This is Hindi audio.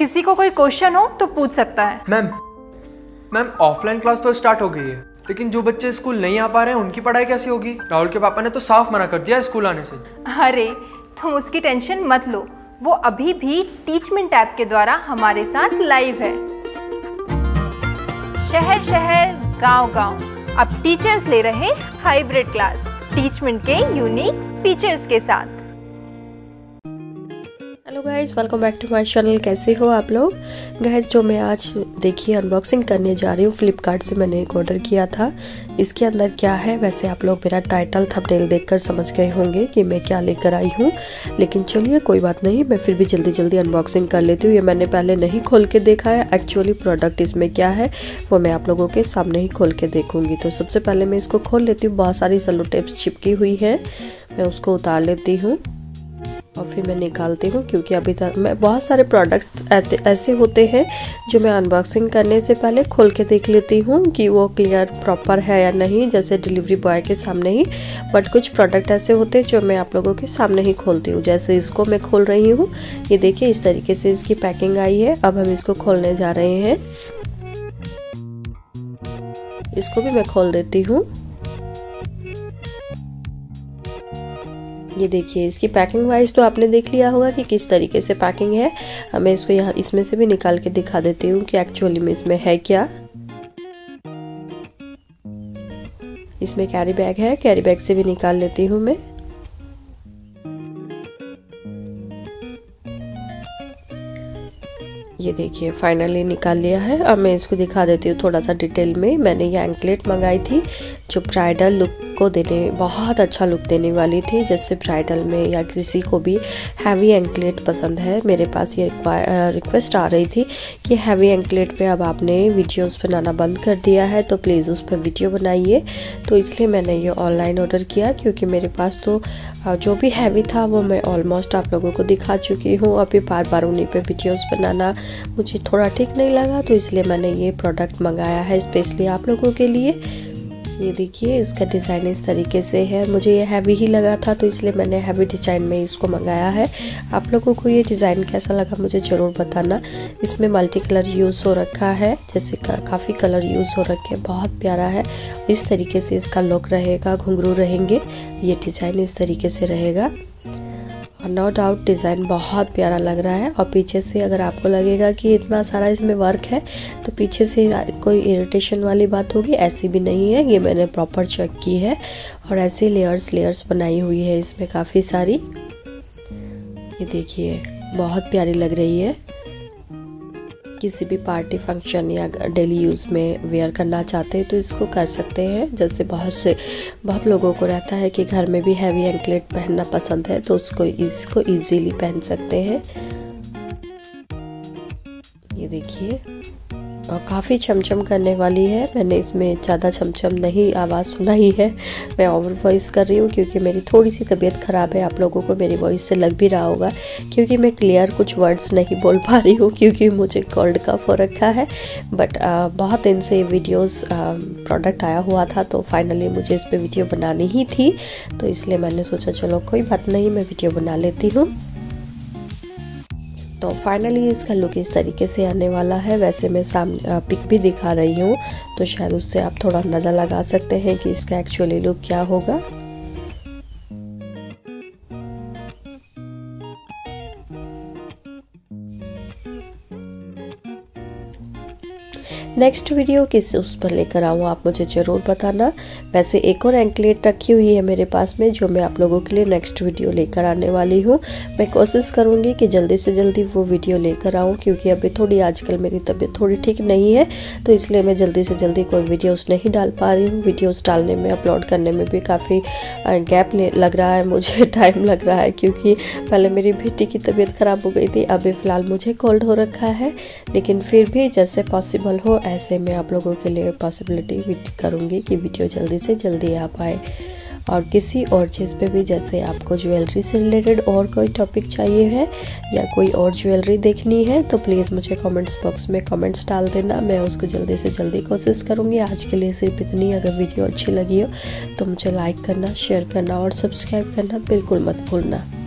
किसी को कोई क्वेश्चन हो तो पूछ सकता है। मैम ऑफलाइन क्लास तो स्टार्ट हो गई है, लेकिन जो बच्चे स्कूल नहीं आ पा रहे हैं उनकी पढ़ाई कैसे होगी? राहुल के पापा ने तो साफ मना कर दिया स्कूल आने से। अरे तुम उसकी टेंशन मत लो, वो अभी भी टीचमेंट ऐप के द्वारा हमारे साथ लाइव है। शहर शहर गांव गांव अब टीचर्स ले रहे हाइब्रिड क्लास टीचमेंट के यूनिक फीचर्स के साथ। Hello guys, welcome back to my channel. कैसे हो आप लोग गाइज़? जो मैं आज देखिए अनबॉक्सिंग करने जा रही हूँ, फ्लिपकार्ट से मैंने एक ऑर्डर किया था। इसके अंदर क्या है वैसे आप लोग मेरा टाइटल थंबनेल देखकर समझ गए होंगे कि मैं क्या लेकर आई हूँ, लेकिन चलिए कोई बात नहीं, मैं फिर भी जल्दी जल्दी अनबॉक्सिंग कर लेती हूँ। ये मैंने पहले नहीं खोल के देखा है, एक्चुअली प्रोडक्ट इसमें क्या है वो मैं आप लोगों के सामने ही खोल के देखूँगी। तो सबसे पहले मैं इसको खोल लेती हूँ। बहुत सारी सेलो टेप्स चिपकी हुई है, मैं उसको उतार लेती हूँ और फिर मैं निकालती हूँ, क्योंकि अभी तक मैं बहुत सारे प्रोडक्ट्स ऐसे होते हैं जो मैं अनबॉक्सिंग करने से पहले खोल के देख लेती हूँ कि वो क्लियर प्रॉपर है या नहीं, जैसे डिलीवरी बॉय के सामने ही। बट कुछ प्रोडक्ट ऐसे होते हैं जो मैं आप लोगों के सामने ही खोलती हूँ, जैसे इसको मैं खोल रही हूँ। ये देखिए इस तरीके से इसकी पैकिंग आई है। अब हम इसको खोलने जा रहे हैं, इसको भी मैं खोल देती हूँ। ये देखिए इसकी पैकिंग वाइज तो आपने देख लिया होगा कि किस तरीके से पैकिंग है। मैं इसको यहाँ इसमें से भी निकाल के दिखा देती हूँ कि एक्चुअली में इसमें है क्या। इसमें कैरी बैग है, कैरी बैग से भी निकाल लेती हूँ मैं। ये देखिए फाइनली निकाल लिया है। अब मैं इसको दिखा देती हूँ थोड़ा सा डिटेल में। मैंने ये एंकलेट मंगाई थी जो ब्राइडल लुक को देने, बहुत अच्छा लुक देने वाली थी। जैसे ब्राइडल में या किसी को भी हैवी एंकलेट पसंद है, मेरे पास ये रिक्वेस्ट आ रही थी कि हैवी एंकलेट पे अब आपने वीडियोस बनाना बंद कर दिया है, तो प्लीज़ उस पर वीडियो बनाइए। तो इसलिए मैंने ये ऑनलाइन ऑर्डर किया, क्योंकि मेरे पास तो जो भी हैवी था वो मैं ऑलमोस्ट आप लोगों को दिखा चुकी हूँ। अभी बार बार उन्हीं पर वीडियोज़ बनाना मुझे थोड़ा ठीक नहीं लगा, तो इसलिए मैंने ये प्रोडक्ट मंगाया है स्पेशली आप लोगों के लिए। ये देखिए इसका डिज़ाइन इस तरीके से है। मुझे ये हैवी ही लगा था, तो इसलिए मैंने हैवी डिज़ाइन में इसको मंगाया है। आप लोगों को ये डिज़ाइन कैसा लगा मुझे ज़रूर बताना। इसमें मल्टी कलर यूज़ हो रखा है, जैसे काफ़ी कलर यूज़ हो रखे हैं, बहुत प्यारा है। इस तरीके से इसका लुक रहेगा, घुंघरू रहेंगे, ये डिज़ाइन इस तरीके से रहेगा। और नो डाउट डिज़ाइन बहुत प्यारा लग रहा है। और पीछे से अगर आपको लगेगा कि इतना सारा इसमें वर्क है तो पीछे से कोई इरिटेशन वाली बात होगी, ऐसी भी नहीं है। ये मैंने प्रॉपर चेक की है और ऐसे लेयर्स बनाई हुई है इसमें काफ़ी सारी। ये देखिए बहुत प्यारी लग रही है, किसी भी पार्टी फंक्शन या डेली यूज़ में वेयर करना चाहते हैं तो इसको कर सकते हैं। जैसे बहुत लोगों को रहता है कि घर में भी हैवी एंकलेट पहनना पसंद है, तो उसको इसको इजीली पहन सकते हैं। ये देखिए और काफ़ी चमचम करने वाली है। मैंने इसमें ज़्यादा चमचम नहीं आवाज़ सुनाई है, मैं ओवर वॉइस कर रही हूँ क्योंकि मेरी थोड़ी सी तबीयत ख़राब है। आप लोगों को मेरी वॉइस से लग भी रहा होगा, क्योंकि मैं क्लियर कुछ वर्ड्स नहीं बोल पा रही हूँ, क्योंकि मुझे कोल्ड कफ हो रखा है। बट बहुत दिन से वीडियोज़ प्रोडक्ट आया हुआ था, तो फाइनली मुझे इस पर वीडियो बनानी ही थी, तो इसलिए मैंने सोचा चलो कोई बात नहीं, मैं वीडियो बना लेती हूँ। तो फाइनली इसका लुक इस तरीके से आने वाला है। वैसे मैं सामने पिक भी दिखा रही हूँ, तो शायद उससे आप थोड़ा अंदाज़ा लगा सकते हैं कि इसका एक्चुअली लुक क्या होगा। नेक्स्ट वीडियो किस उस पर लेकर आऊँ आप मुझे ज़रूर बताना। वैसे एक और एंकलेट रखी हुई है मेरे पास में, जो मैं आप लोगों के लिए नेक्स्ट वीडियो लेकर आने वाली हूँ। मैं कोशिश करूँगी कि जल्दी से जल्दी वो वीडियो लेकर आऊँ, क्योंकि अभी थोड़ी आजकल मेरी तबीयत थोड़ी ठीक नहीं है, तो इसलिए मैं जल्दी से जल्दी कोई वीडियोस नहीं डाल पा रही हूँ। वीडियोज़ डालने में, अपलोड करने में भी काफ़ी गैप लग रहा है, मुझे टाइम लग रहा है, क्योंकि पहले मेरी बेटी की तबीयत ख़राब हो गई थी, अभी फ़िलहाल मुझे कोल्ड हो रखा है। लेकिन फिर भी जैसे पॉसिबल हो ऐसे मैं आप लोगों के लिए पॉसिबिलिटी करूँगी कि वीडियो जल्दी से जल्दी आ पाए। और किसी और चीज़ पे भी, जैसे आपको ज्वेलरी से रिलेटेड और कोई टॉपिक चाहिए है या कोई और ज्वेलरी देखनी है, तो प्लीज़ मुझे कमेंट्स बॉक्स में कमेंट्स डाल देना, मैं उसको जल्दी से जल्दी कोशिश करूँगी। आज के लिए सिर्फ इतनी। अगर वीडियो अच्छी लगी हो तो मुझे लाइक करना, शेयर करना और सब्सक्राइब करना बिल्कुल मत भूलना।